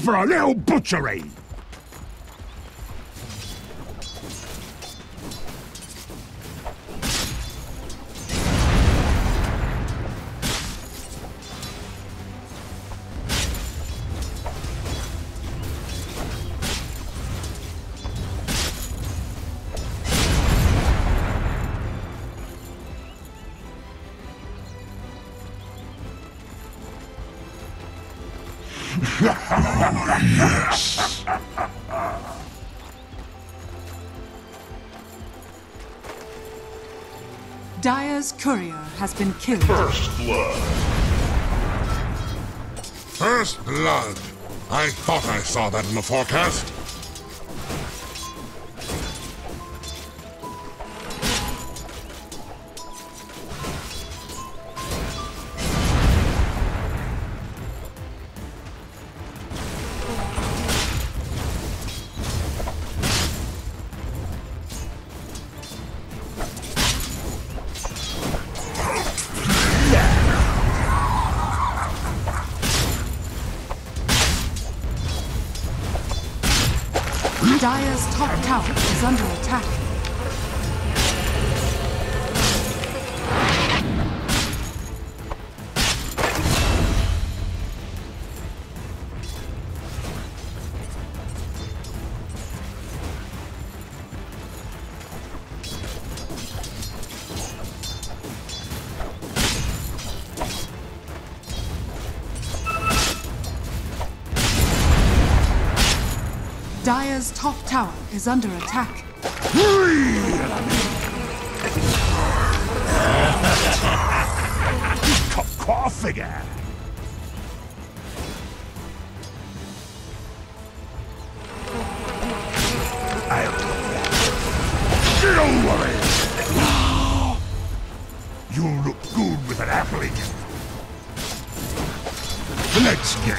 for a little butchery. Yes. Dire's courier has been killed. First blood. First blood. I thought I saw that in the forecast. Dire's top tower is under attack. Dire's top tower is under attack. Figure. Don't worry. You look good with an apple in you. Let's get.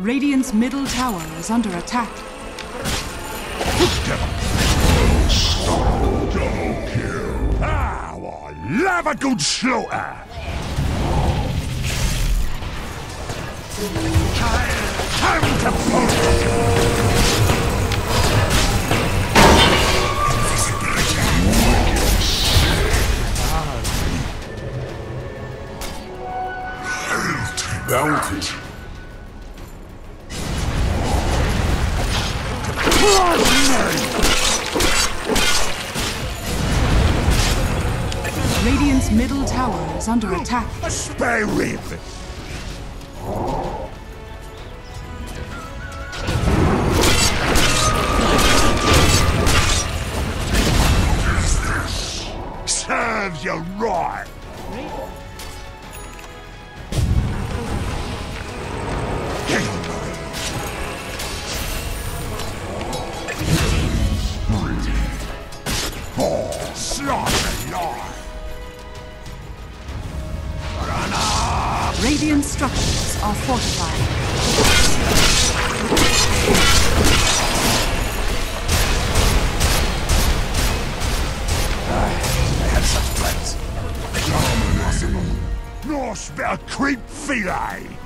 Radiant's middle tower is under attack. Double kill. Ah, well, I love a good slaughter. Time to pull. Bounty. Radiant's middle tower is under attack. Spare rib. Serves you right. Radiant structures are fortified. They had such threats. Impossible. No spare creep feline.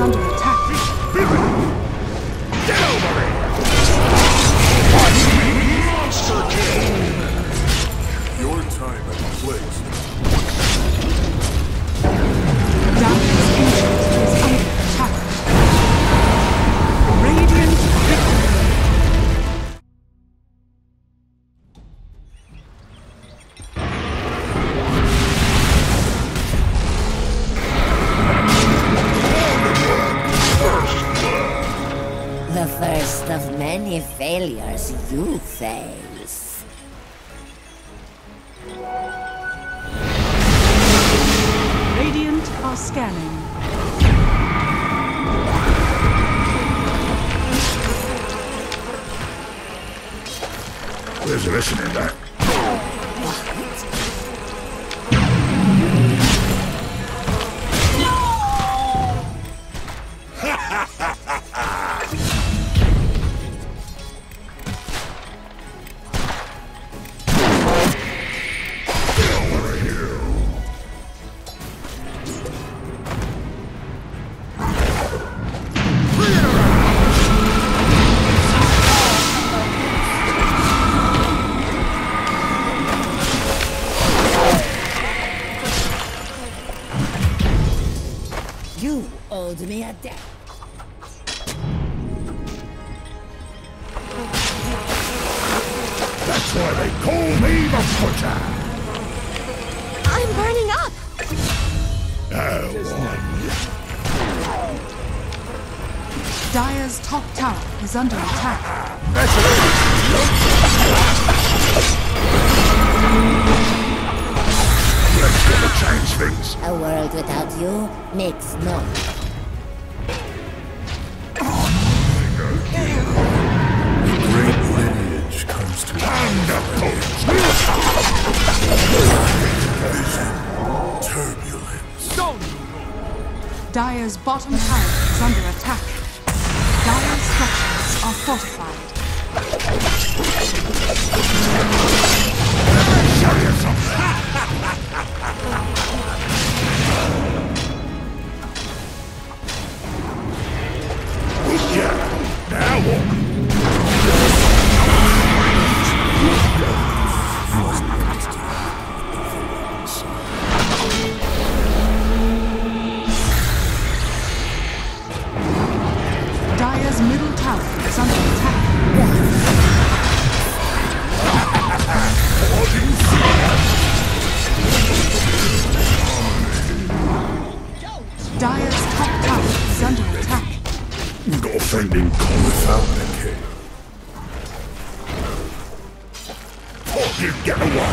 Under attack. Let's go change things. A world without you makes no. A great lineage comes to hand. Turbulence. Don't. Dire's bottom tower is under attack. Dire structure. Are fortified. Yeah, now what? Dire's middle tower. Under attack. Dire's top tower is under attack. Not offending without the king. Oh, you get away!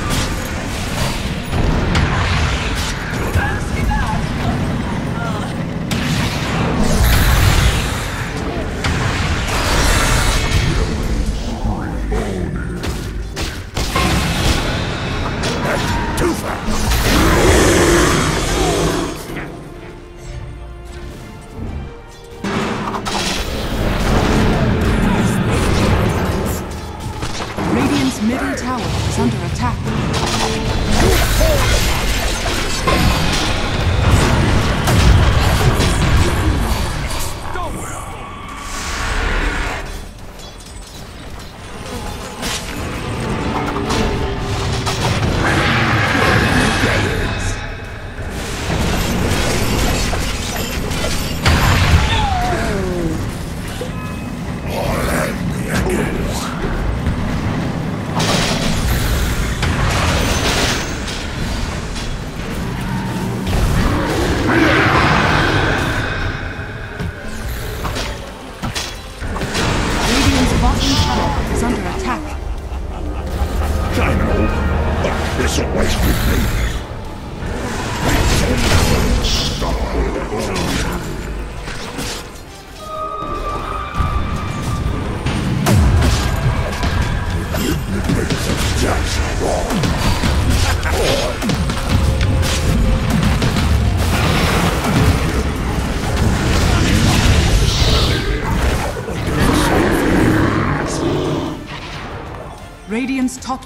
top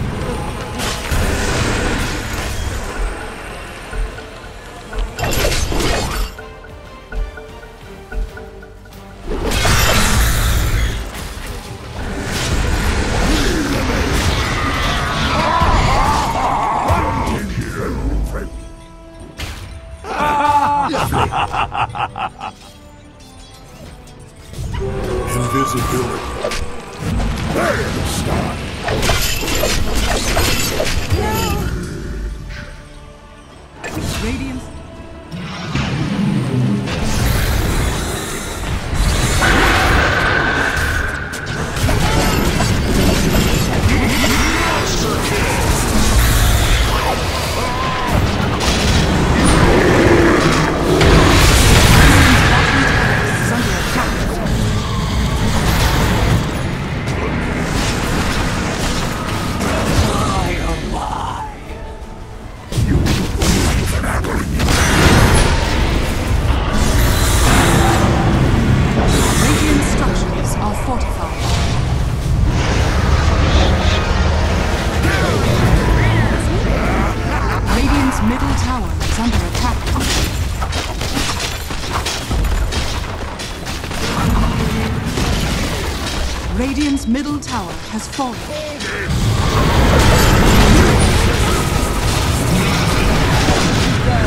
Radiant's middle tower has fallen.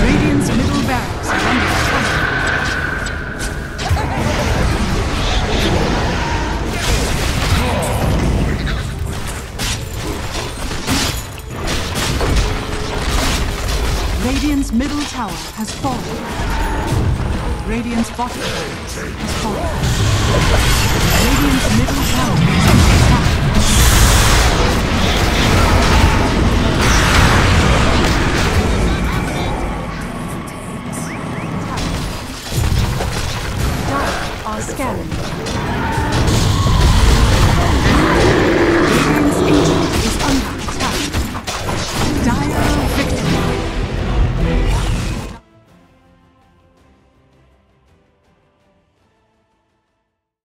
Radiant's middle barracks are under attack. Radiant's middle tower has fallen. Radiant's bottom tower has fallen. Radiant's middle tower.